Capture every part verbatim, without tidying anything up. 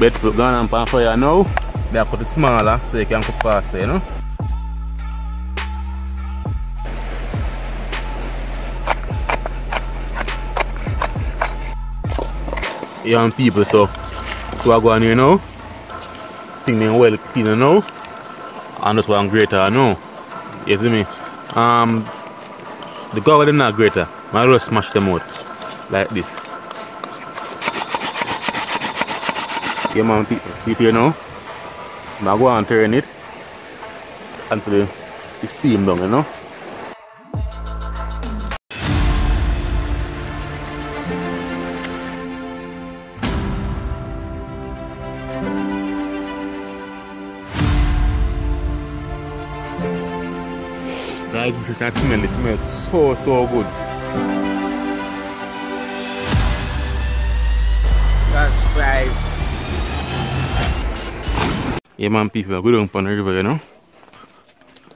breadfruit going on pan fire now. They cut it smaller so you can cook faster, you know. Young people, so so I go on here now. Thing them well cleaner now. And that's why I'm greater now. You see me? Um the cover them not greater. I just smash them out. Like this. Yeah, man, see it here now. So I go and turn it until the steam down, you know. Guys, you can smell it. It smells so, so good. Subscribe. Yeah, man, people are going down the river, you know.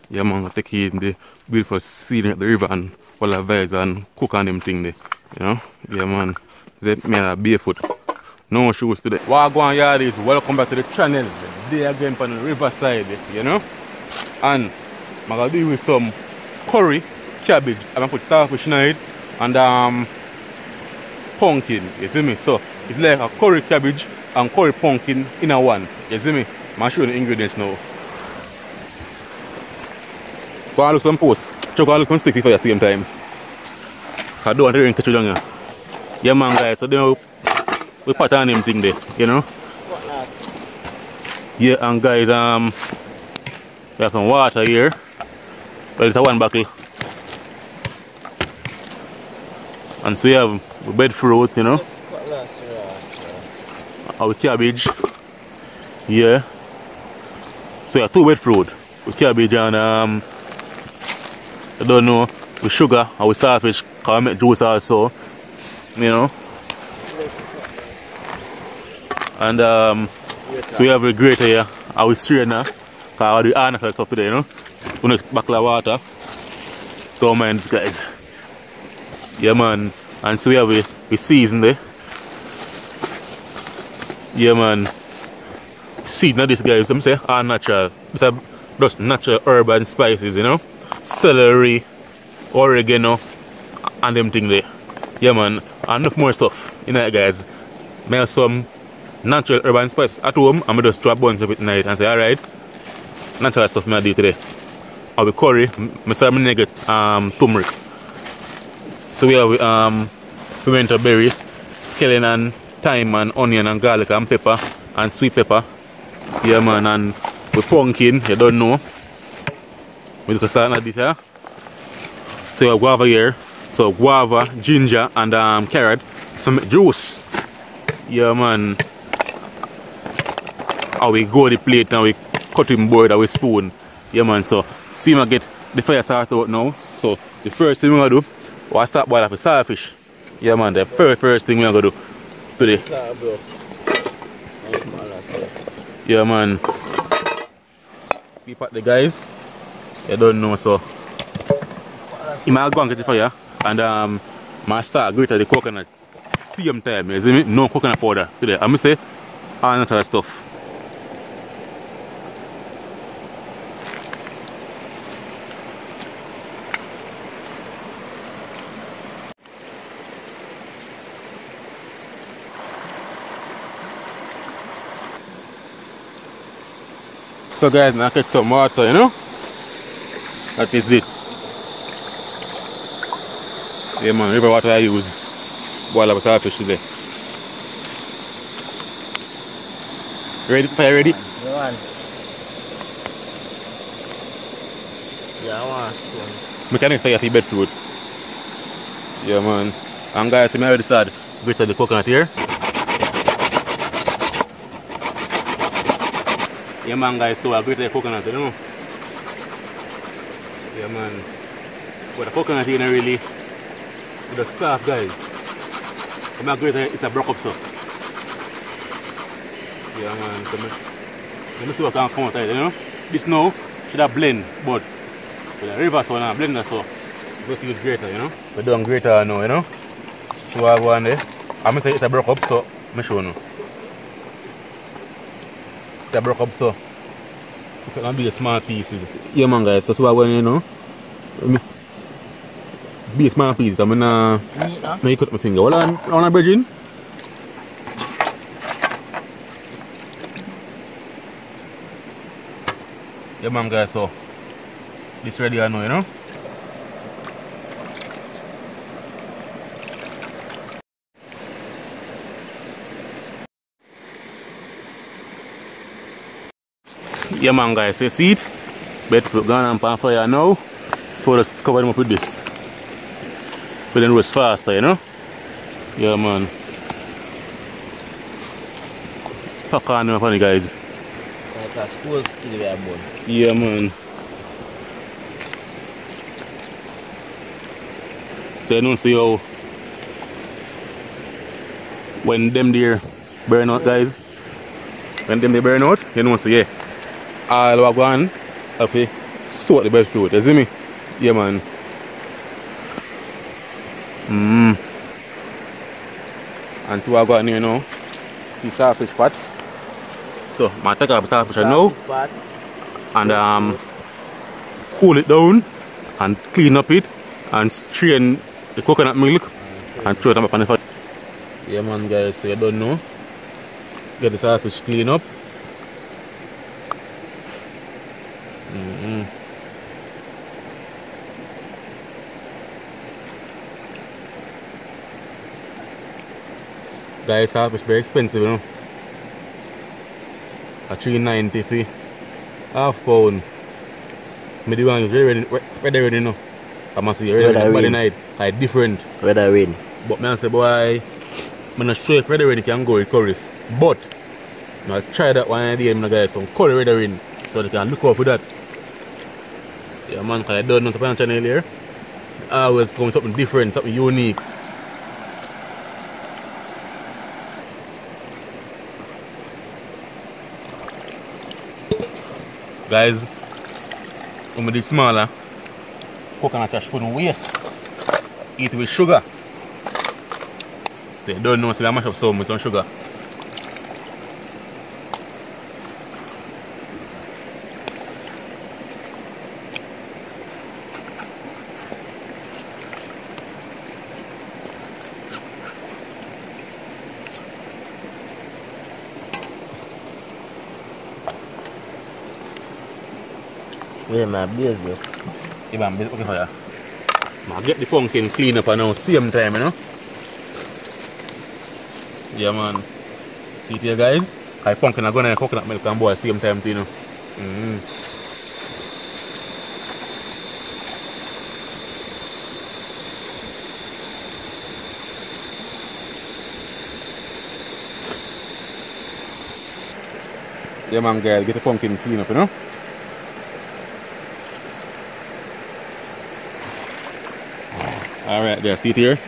Yeah, man, I take you in the beautiful scene at the river and all the vibes and cook on them thing there, you know. Yeah, man, they made a barefoot. No shoes today. What go on, yardies? Welcome back to the channel. They are going on the riverside, you know. And I'm going to do with some curry, cabbage. I'm going to put saltfish in it and um, pumpkin, you see me? So it's like a curry cabbage and curry pumpkin in a one, you see me? I'm showing the ingredients now. Go and look some posts. Check out some sticky for you at the same time. I don't want to catch you down here. Yeah, man, guys, so then we, we pat on them thing there, you know? Yeah, and guys, um, we have some water here. Well, it's a one bottle. And so we have breadfruit, you know? Our cabbage. Yeah. So yeah, two breadfruit with cabbage and um, I don't know, with sugar and with saltfish, because I make juice also, you know. And um, so we have a grater here and we strainer, because I do all natural stuff today, you know. We need a bottle of water. Don't mind this, guys. Yeah, man. And so we have a, a season there. Yeah, man. Seed now, this guy, I'm saying, all natural. It's a, just natural herb and spices, you know. Celery, oregano, and them thing there. Yeah, man, and enough more stuff, you know, guys. I have some natural herb and spices at home, and I just drop a bunch of it tonight and say, alright, natural stuff I do today. Or with curry, I say I'm going to get um, turmeric. So we have um, pimento berry, scallion, and thyme, and onion, and garlic, and pepper, and sweet pepper. Yeah, man, and with pumpkin, you don't know. We look at something like this here. So you have guava here. So guava, ginger, and um, carrot. Some juice. Yeah, man. And we go the plate and we cut him board with spoon. Yeah, man, so see me get the fire start out now. So the first thing we're going to do, we'll start boiling for saltfish. Yeah, man, the very first thing we're going to do today. Yeah, man. See pat the guys. You don't know, so I might go and get the fire and um I start grate the coconut. Same time, you see me? No coconut powder today. I'm say all natural stuff. So guys, now get some water, you know. That is it. Yeah, man, river water I use. Boil up saltfish today. Ready? Fire ready? Go on. Yeah, I want a spoon. I can expect you to breadfruit. Yeah, man. And guys, I already started grating the coconut here. Yeah, man, guys, so I grated the coconut, you know. Yeah, man. But the coconut here, you know, really, it's the soft, guys. I'm not grated, it's a broke up stuff. Yeah, man. So, let me see what I can come out, you know. This now should have blend, but the river, so now blend that, so just use grater, you know. We don't grater now, you know. So I go on there. I'm going to say it's a broke up, so I'm going to show you. after I broke up, so it can be small pieces. Yeah man guys, that's why when you know be small pieces, I'm gonna now you cut my finger. Hold on, hold on bridging. Yeah man guys, so this ready I know, you know. Yeah man guys, you see it? Breadfruit gone on pan fire now. So let's cover them up with this. But then roast faster, you know? Yeah man. It's pack on them funny guys. Like a school skill there, boy. Yeah man. So you don't see how when them there burn out guys. When them they burn out, you don't see yeah. I'll work on okay, sort the breadfruit, you see me? Yeah man. Mmm. And so I got in here now, the saltfish pot. So I take up saltfish now part. And um cool it down and clean up it and strain the coconut milk and throw it up on the fire. Yeah man guys, so you don't know. Get the saltfish clean up. Mm-hmm. Guys, saltfish is very expensive, you know. A three ninety fee, half pound. Me the one is very red, red, you know. I must say red, red, red night. Like different. Red rain. But me I say, boy, I'm not sure if red rain can go with curries. But I try that one day, my guys. Some curry red rain, so they can look up for that. Yeah man, because I don't know to find a channel here. I always come with something different, something unique. Guys, when we did smaller, coconut ash couldn't waste. Eat with sugar. So you don't know, so I mash up some with some sugar. Yeah, my beers though. Yeah, my beers okay for ya. I get the pumpkin clean up and now same time, you know. Yeah man. See it here guys? I pumpkin are going to coconut milk and boy same time too, you know. Mm-hmm. Yeah man guys, get the pumpkin clean up, you know. Alright, there, see it here.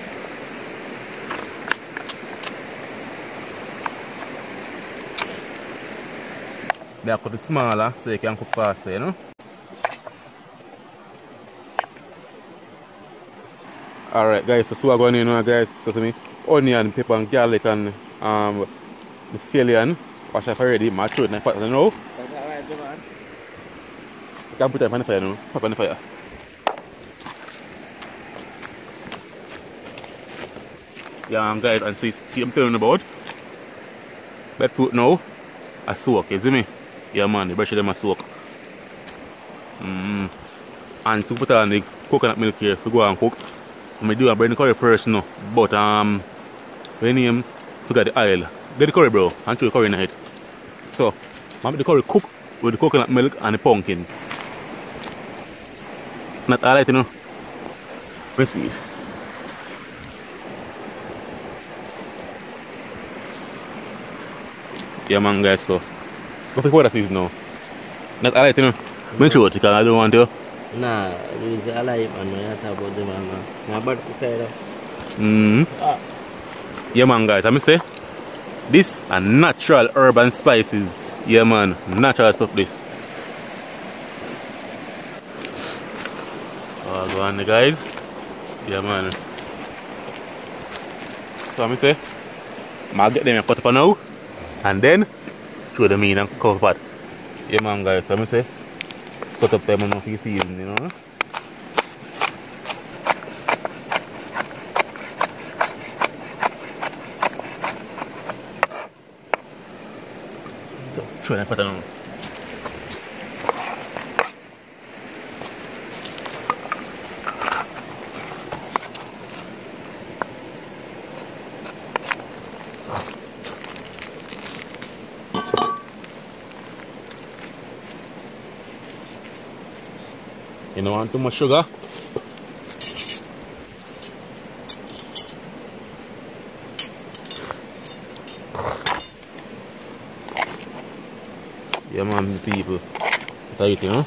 They are cut smaller so you can cook faster, you know. Alright guys, so so I'm going in now guys, so see me onion, pepper and garlic and um scallion. Wash off already, my throat and I put it now. You can put it on the fire now, pop on the fire. Yeah, guys, and see, see I'm telling about breadfruit now. I soak, you see me? Yeah, man, the brush of them I soak. Mm. And so put on the coconut milk here to go and cook. I do a bread and curry first now, but um, when you forget the oil, get the curry, bro, and throw the curry in the head. So, I make the curry cook with the coconut milk and the pumpkin. Not all right, you know. Let's see. Yeah man guys, so go pick water season now. Not alive, you know. Make sure because I don't want to. Nah, it's alive and I talk about them and my bad potato. Mm-hmm. Ah. Yeah man guys, I must say this are natural herbs and spices. Yeah man, natural stuff this. Oh go on guys. Yeah man. So I must say I'll get them a cut for now. And then throw them in and cover pot. Yeah man guys, so I say cut up them enough for season, you know. So throw them pot on. You don't want too much sugar. Yeah man, people. That's it, you know.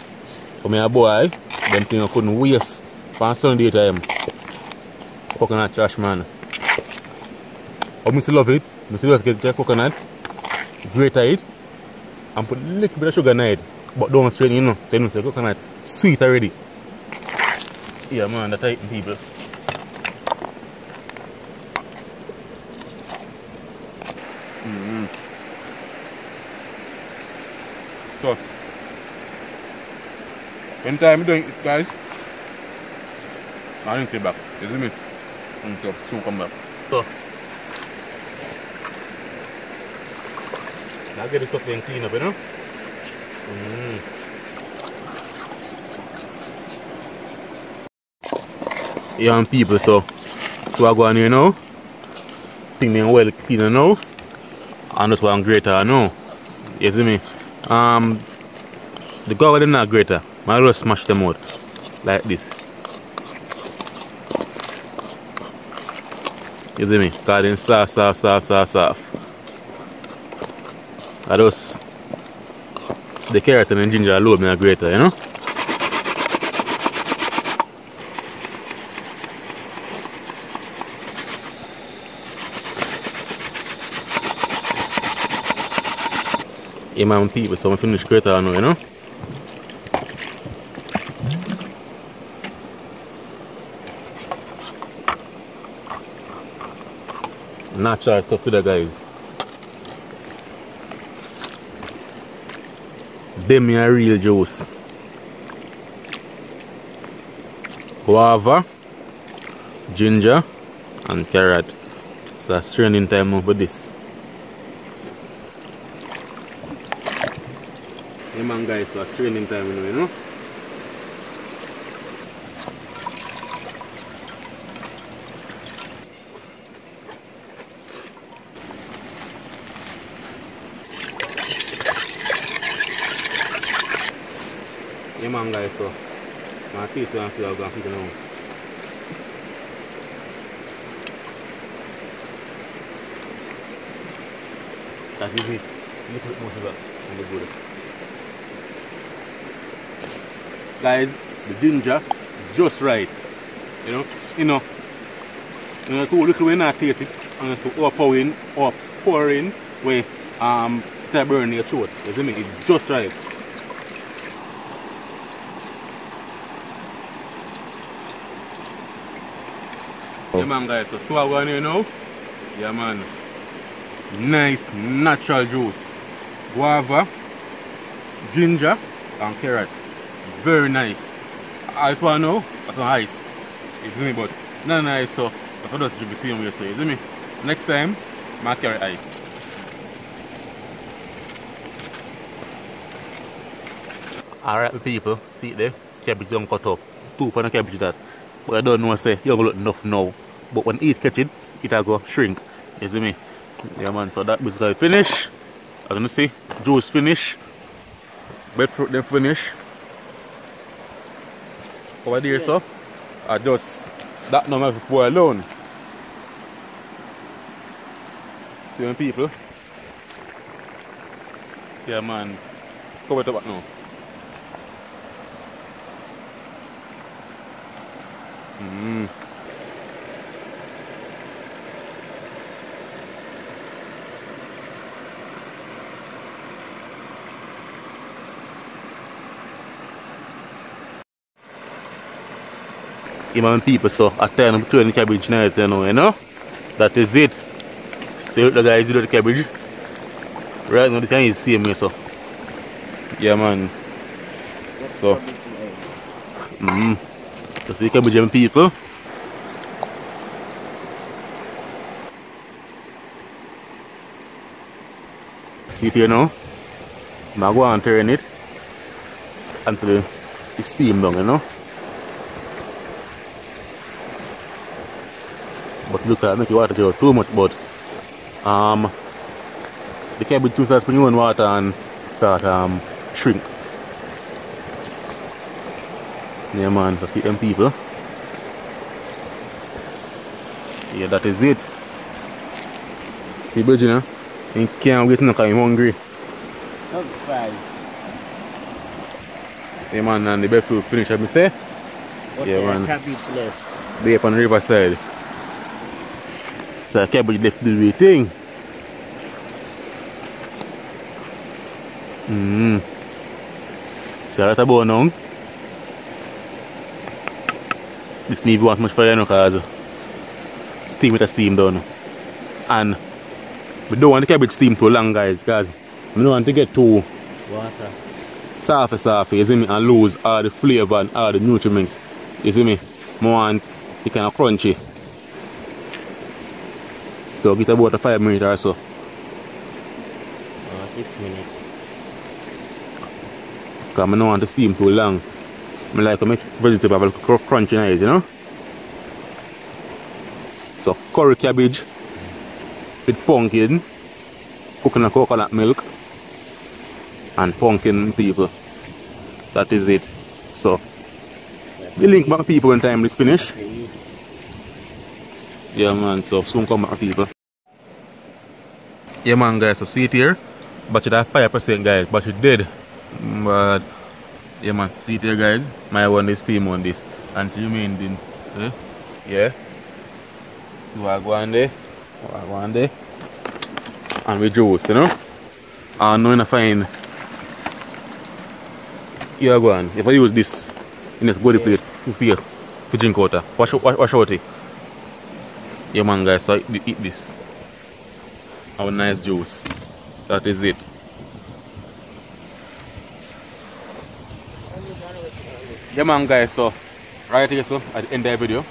For me a boy, them things I couldn't waste for Sunday time. Coconut trash, man. I must love it. I must just get the coconut, grate it, and put a little bit of sugar in it. But don't strain, you know, so you know, so coconut sweet already. Yeah man, that's it, people. Mm-hmm. So anytime you doing it guys, I didn't stay back, you see me? And so soon come back. So now get this up and clean up, you know? Mm. Young people, so so I go on here now. Think they're well cleaner now, and that's why I'm greater now. You see me? Um, the garlic them not greater. I just smash them out like this. You see me? Cause them soft, soft, soft, soft, soft. I just the carrot and the ginger alone are greater, you know? Yeah, my own people, so I'm finished greater now, you know? Natural stuff to the guys. Them are real juice. Guava, ginger, and carrot. So a straining time over this. Hey man guys, so a straining time you know, you know? Man guys, so my teeth and see how I'm feeling now. That is it. Little bit more sugar and the good. Guys, the ginger just right. You know, you know. You know too little when I taste it and to overpower in or pour in with um to burn your throat. You see me? It's just right. Yeah man guys, so so I go on here now. Yeah man, nice natural juice. Guava, ginger and carrot. Very nice. I just want to know, that's on ice. You see me, but not nice, so I just drink the same way, so you see me? Next time, I carry ice. Alright people, see there, cabbage don't cut up. Two pound of cabbage that. But I don't know say you don't look enough now. But when it catch it, it'll go shrink. You see me? Yeah man, so that basically finish. As you see, juice finish. Breadfruit then finish. Over there so I just that now I have to pour alone. See them people? Yeah man. Cover it up now. Mm. Even people, so I turn up to the cabbage now, you know, you know? That is it. See what the guys do with the cabbage. Right now, this can is the same way, so. Yeah, man. So. Mm hmm. Just the Cambodian people. See it here now. So I go and turn it until it's steam down, you know. But look, I make the water go too much, but um, the cabbage juice has been on water and start um shrink. Yeah, man, I see them people. Yeah, that is it. See, Virginia, you can't wait now because I'm hungry. Subscribe. Yeah, man, and the breadfruit finish, I me say. What yeah, man. Cabbage left? They up on the riverside. So cabbage left the way thing. Mm. So right about now. This need want much fire now because steam it a steam down. And we don't want the cabbage steam too long, guys, because we don't want to get too water. Soft, soft, you see me, and lose all the flavour and all the nutrients. You see me? I want it kind of crunchy. So get about a five minutes or so. Oh, six minutes. Because I don't want the steam too long. I like to make vegetables have a crunchy night, you know? So curry cabbage with pumpkin, coconut coconut milk, and pumpkin people. That is it. So we link back people when time is finished. Yeah, man, so soon come back people. Yeah, man, guys, so see it here. But it at five percent, guys, but it did. But yeah, man, so see it here, guys. My one is film on this. And see you mean then. Eh? Yeah. So I go on there. I go on there. And we juice, you know. And now I find you are going. If I use this in this body plate for for drink water. Wash wash wash out it. Yeah, man, guys, so eat, eat this. Our nice juice. That is it. Yeah, man, guys, so right here, so at the end of the video,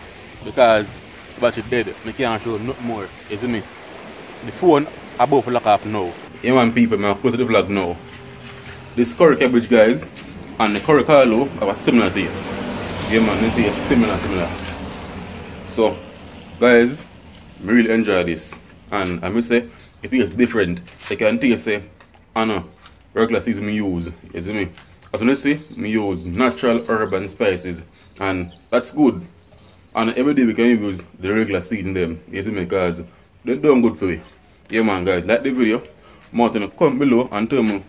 because the battery dead, I can't show nothing more. You see me? The phone above lock up now. Yeah, man, people, I'm close to the vlog now. This curry cabbage, guys, and the curry carlo have a similar taste. Yeah, man, they taste similar, similar. So, guys, I really enjoy this, and I must say it tastes different. I can taste it. I know regular season me use, you see me? As you see, me use natural herbs and spices, and that's good. And every day we can use the regular season them, you see me, because they done good for me. Yeah, man, guys, like the video. Mountain, comment below and tell me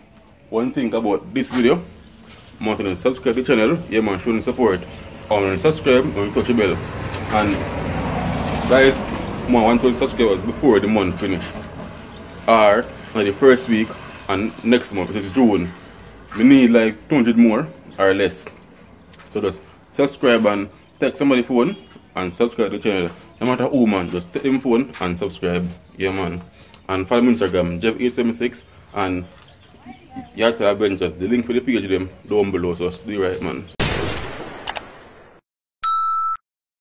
one thing about this video. Mountain, subscribe to the channel. Yeah, man, show them support. And subscribe and touch the bell. And guys, I want to subscribers before the month finish, or like the first week and next month, which is June. We need like two hundred more or less. So just subscribe and take somebody's phone and subscribe to the channel. No matter who, man, just take them phone and subscribe. Yeah, man. And follow me on Instagram, Jeff eight seven six, and Yasta Adventures. The link for the page them down below. So do it right, man.